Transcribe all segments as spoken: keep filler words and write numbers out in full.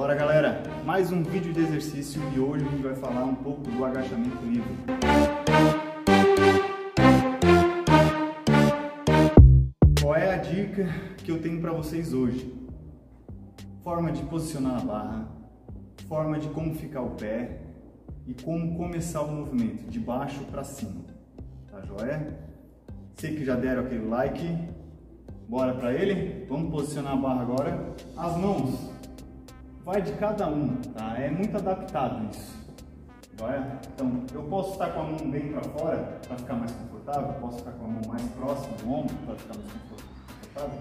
Bora, galera! Mais um vídeo de exercício e hoje a gente vai falar um pouco do agachamento livre. Qual é a dica que eu tenho para vocês hoje? Forma de posicionar a barra, forma de como ficar o pé e como começar o movimento, de baixo para cima. Tá joia? Sei que já deram aquele like, bora para ele? Vamos posicionar a barra agora. As mãos, vai de cada um, tá? É muito adaptado isso. Joia? Então, eu posso estar com a mão bem para fora para ficar mais confortável, posso estar com a mão mais próxima do ombro para ficar mais confortável.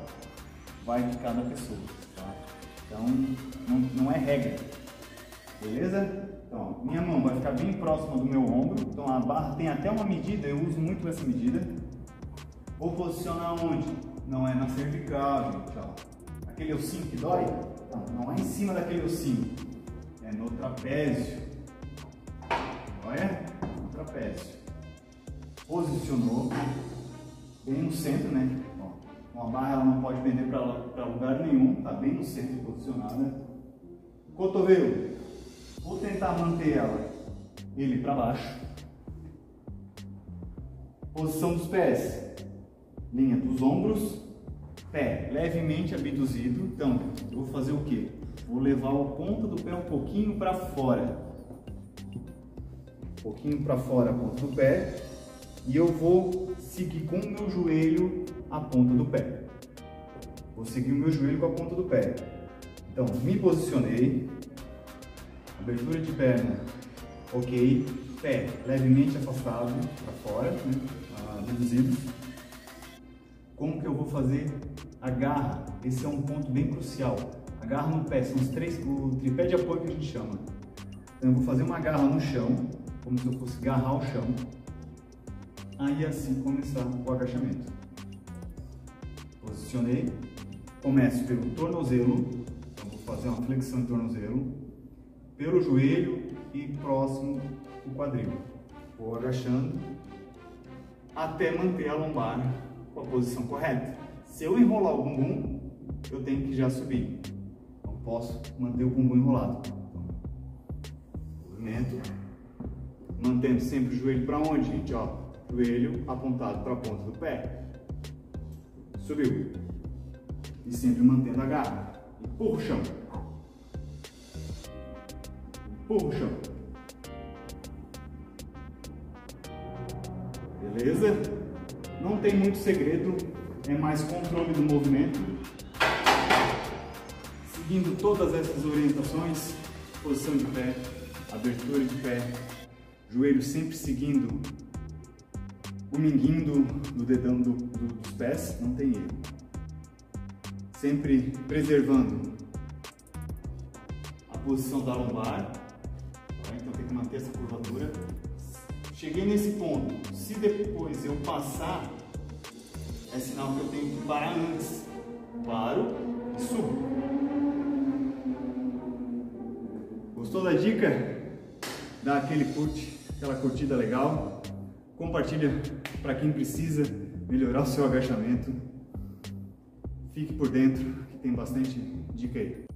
Vai de cada pessoa, tá? Então, não, não é regra, beleza? Então, minha mão vai ficar bem próxima do meu ombro, então a barra tem até uma medida, eu uso muito essa medida. Vou posicionar onde? Não é na cervical, gente, ó. Aquele ossinho que dói? Não, não é em cima daquele ossinho, é no trapézio, olha, no trapézio. Posicionou, bem no centro, né? Ó, uma barra ela não pode vender para lugar nenhum, tá bem no centro posicionada. Cotovelo. Vou tentar manter ela, ele para baixo. Posição dos pés, linha dos ombros, pé levemente abduzido. Então, eu vou fazer o quê? Vou levar a ponta do pé um pouquinho para fora. Um pouquinho para fora a ponta do pé. E eu vou seguir com o meu joelho a ponta do pé. Vou seguir o meu joelho com a ponta do pé. Então, me posicionei. Abertura de perna, ok, pé levemente afastado para fora, né? Reduzido. Como que eu vou fazer a garra? Esse é um ponto bem crucial. A garra no pé, são os três, o tripé de apoio que a gente chama. Então eu vou fazer uma garra no chão, como se eu fosse garrar o chão, aí assim começar o agachamento. Posicionei, começo pelo tornozelo, então vou fazer uma flexão de tornozelo, pelo joelho e próximo o quadril. Vou agachando até manter a lombar com a posição correta. Se eu enrolar o bumbum, eu tenho que já subir. Não posso manter o bumbum enrolado. Movimento. Mantendo sempre o joelho para onde, gente? Ó, joelho apontado para a ponta do pé. Subiu. E sempre mantendo a garra. E puxa. Puxa. Beleza? Não tem muito segredo, é mais controle do movimento. Seguindo todas essas orientações, posição de pé, abertura de pé, joelho sempre seguindo o minguinho do, do dedão do, do, dos pés, não tem erro. Sempre preservando a posição da lombar. Então tem que manter essa curvatura. Cheguei nesse ponto, se depois eu passar, é sinal que eu tenho que parar antes. Paro e subo. Gostou da dica? Dá aquele curte, aquela curtida legal. Compartilha para quem precisa melhorar o seu agachamento. Fique por dentro que tem bastante dica aí.